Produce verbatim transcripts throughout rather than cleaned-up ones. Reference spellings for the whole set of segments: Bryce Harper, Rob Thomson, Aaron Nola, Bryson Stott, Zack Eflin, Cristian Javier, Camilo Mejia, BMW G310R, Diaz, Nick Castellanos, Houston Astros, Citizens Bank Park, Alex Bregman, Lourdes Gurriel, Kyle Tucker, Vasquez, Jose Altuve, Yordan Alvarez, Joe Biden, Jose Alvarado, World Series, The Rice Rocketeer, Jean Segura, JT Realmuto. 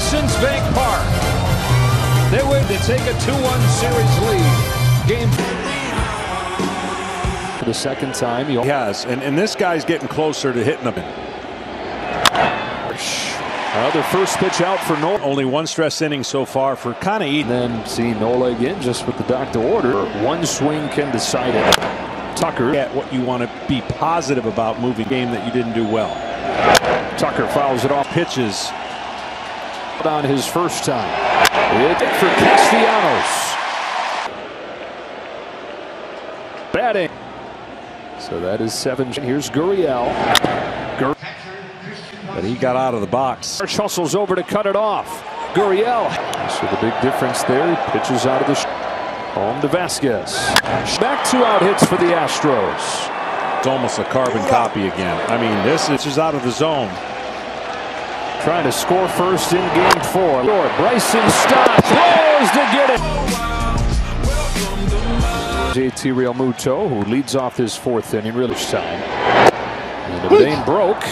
Citizens Bank Park. They win to take a two one series lead. Game for the second time. He has, and, and this guy's getting closer to hitting them. Another first pitch out for Nola. Only one stress inning so far for Connie. And then see Nola again, just with the doctor order. One swing can decide it. Tucker at what you want to be positive about moving game that you didn't do well. Tucker fouls it off, pitches on his first time. It for Castellanos. Batting. So that is seven. Here's Gurriel. Gurriel. But he got out of the box. Marsh hustles over to cut it off. Gurriel. So the big difference there. He pitches out of the home to Vasquez. Back two out hits for the Astros. It's almost a carbon copy again. I mean, this is out of the zone. Trying to score first in game four. Lord, Bryson Stott throws to get it. J T Realmuto, who leads off his fourth inning, really time. And the vein broke.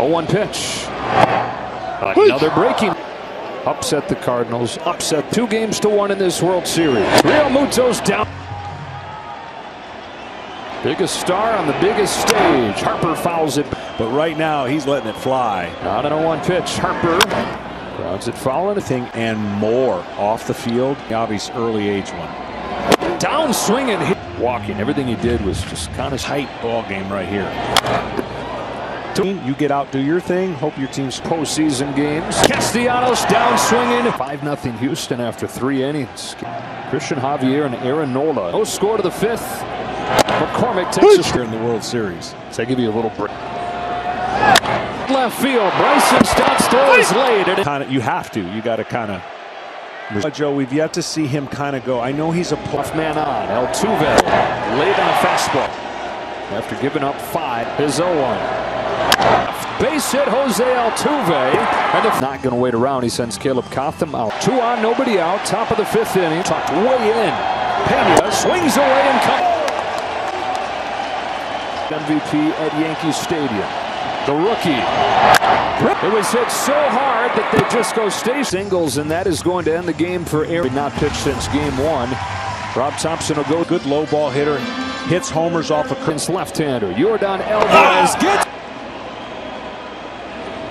oh one pitch. Another breaking. Upset the Cardinals. Upset two games to one in this World Series. Realmuto's down. Biggest star on the biggest stage. Harper fouls it. But right now, he's letting it fly. Not an oh one pitch. Harper grounds it foul. Anything and more off the field. Yavi's early age one. Down swinging. Walking. Everything he did was just kind of tight ball game right here. You get out, do your thing. Hope your team's postseason games. Castellanos down swinging. five nothing Houston after three innings. Cristian Javier and Aaron Nola. No score to the fifth. McCormick takes a share in the World Series. So I give you a little break. Left field, Bryson Stott throws late. Kinda, you have to. You got to kind of. Joe, we've yet to see him kind of go. I know he's a puff man on. Altuve late on a fastball. After giving up five, his oh one. Base hit, Jose Altuve. And if not going to wait around, he sends Caleb Cotham out. Two on, nobody out. Top of the fifth inning. Tucked way in. Pena swings away and comes. M V P at Yankee Stadium. The rookie. It was hit so hard that they just go stay singles, and that is going to end the game for Aaron. Not pitched since game one. Rob Thomson will go. Good low ball hitter. Hits homers off of Prince left-hander. Yordan Alvarez ah! gets.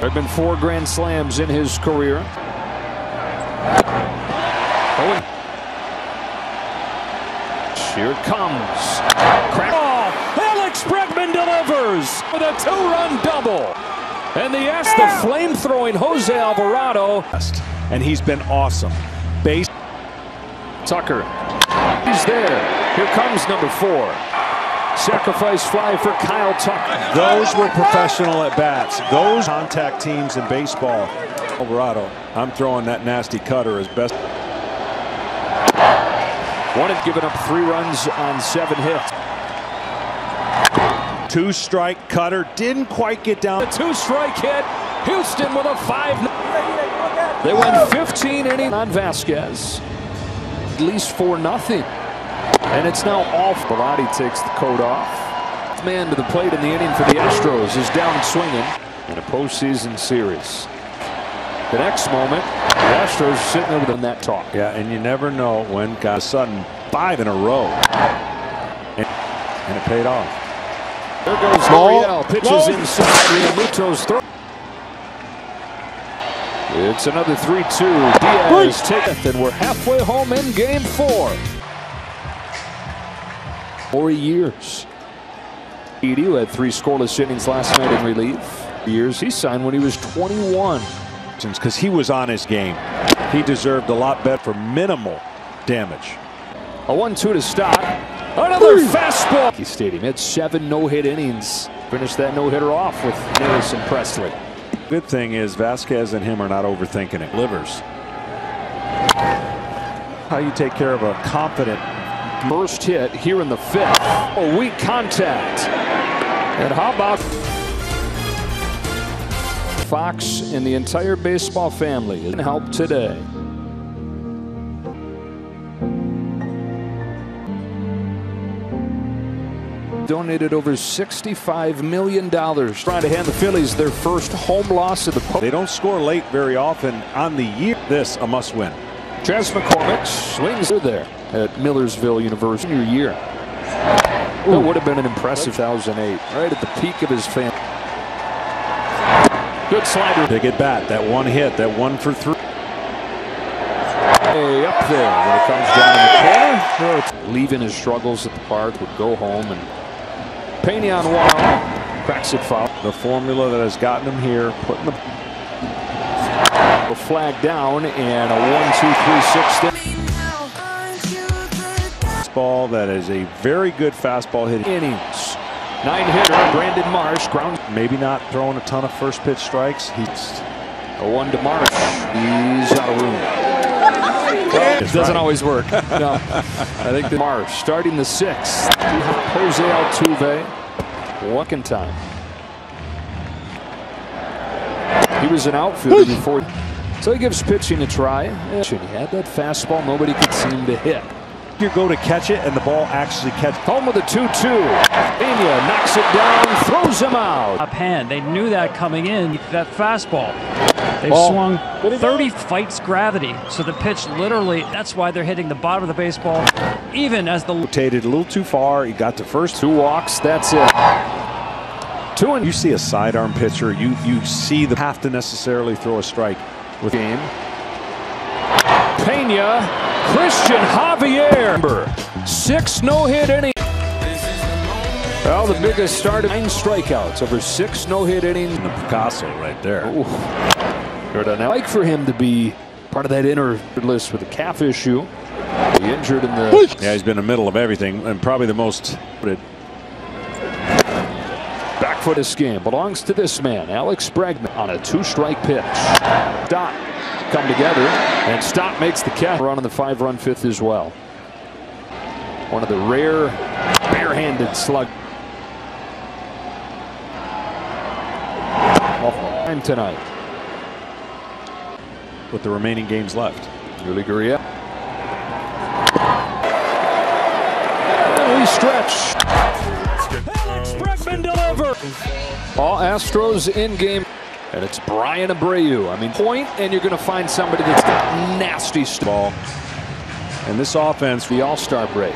There have been four grand slams in his career. Here it comes. Crack. Oh, Alex Bregman delivers with a two-run double. And the ass the flame-throwing Jose Alvarado. And he's been awesome. Base. Tucker. He's there. Here comes number four. Sacrifice fly for Kyle Tucker. Those were professional at-bats. Those contact teams in baseball. Alvarado, I'm throwing that nasty cutter as best. One had given up three runs on seven hits. Two-strike cutter. Didn't quite get down. A two-strike hit. Houston with a five. They went fifteen innings on Vasquez. At least four nothing. And it's now off. Bellotti takes the coat off. Man to the plate in the inning for the Astros is down swinging in a postseason series. The next moment, the Astros are sitting over on that talk. Yeah, and you never know when got a sudden five in a row. And, and it paid off. There goes Gurriel. Pitches Ball. Inside. Realmuto's throw. It's another three two. Diaz taketh, and we're halfway home in game four. Four years. Edie, who had three scoreless innings last night in relief. Years he signed when he was twenty-one. Because he was on his game. He deserved a lot better for minimal damage. A one two to Stott. Another Ooh. fastball. He Stadium hit seven no-hit innings. Finished that no-hitter off with Harris and Presley. Good thing is Vasquez and him are not overthinking it. Livers. How you take care of a confident. First hit here in the fifth. A weak contact. And how about Fox and the entire baseball family in help today. donated over sixty-five million dollars, trying to hand the Phillies their first home loss of the postseason. They don't score late very often on the year. This a must win. Jazz McCormick swings through there at Millersville University your year. It would have been an impressive two thousand eight, right at the peak of his fame. Good slider. Big at bat, that one hit, that one for three. Way up there when it comes down in the corner. Oh, leaving his struggles at the park, would go home and Pena on one cracks it foul. The formula that has gotten him here, putting the flag down and a one two three six ball. That is a very good fastball hit. Innings. Nine hitter Brandon Marsh ground. Maybe not throwing a ton of first pitch strikes. He's a one to Marsh. He's out of room. Well, it doesn't right. always work. No. I think the Marsh starting the sixth. Jose Altuve. Walking time. He was an outfielder before. So he gives pitching a try. And he had that fastball nobody could seem to hit. You go to catch it and the ball actually catch. Home with a two two. Mejia knocks it down, throws him out. Up hand. They knew that coming in. That fastball. They've oh. swung thirty fights gravity, so the pitch literally, that's why they're hitting the bottom of the baseball, even as the rotated a little too far. He got to first. Two walks, that's it. Two and you see a sidearm pitcher, you you see the have to necessarily throw a strike with game. Pena, Cristian Javier, six no hit innings. Well, the biggest start of nine strikeouts over six no hit innings. The Picasso right there. Ooh. I'd like for him to be part of that inner list with a calf issue. He injured in the. Yeah, he's been in the middle of everything and probably the most. Back foot this game belongs to this man, Alex Bregman, on a two-strike pitch. Stott come together, and Stott makes the catch. Run on the five-run fifth as well. One of the rare barehanded slug. Time tonight. With the remaining games left. Lourdes Gurriel. We stretch. Alex Bregman delivers. All Astros in game. And it's Brian Abreu. I mean, point, and you're going to find somebody that's got nasty ball. And this offense, the all-star break.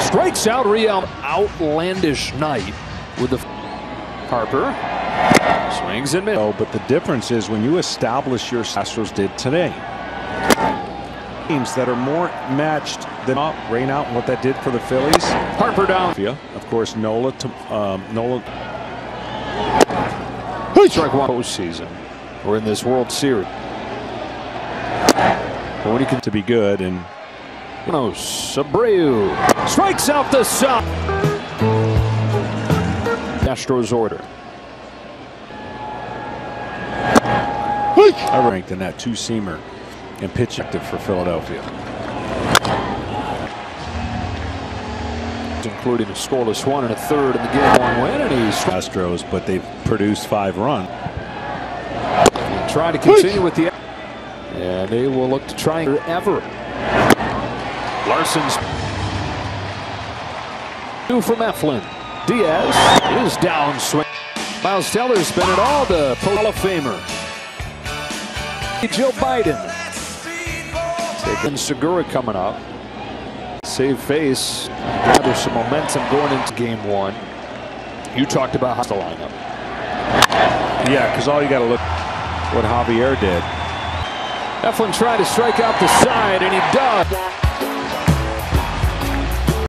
Strikes out Real. Outlandish night with the Harper. Swings and miss. Oh, but the difference is when you establish your Astros did today. Teams that are more matched than oh, rain out and what that did for the Phillies. Harper down. Of course, Nola to um, Nola. Strike one postseason. We're in this World Series. But when you can to be good and no, Abreu strikes out the sun. Astros order. I ranked in that two-seamer and pitch active for Philadelphia. Including a scoreless one and a third in the game one win, and he's Astros, but they've produced five run. Trying to continue with the and they will look to try ever. Larson's two from Eflin. Diaz is down swing. Miles Teller's been at all the Hall of Famer. Joe Biden. Taking Segura coming up. Save face. Gather some momentum going into game one. You talked about how the lineup. Yeah, because all you got to look what Javier did. Eflin tried to strike out the side, and he does.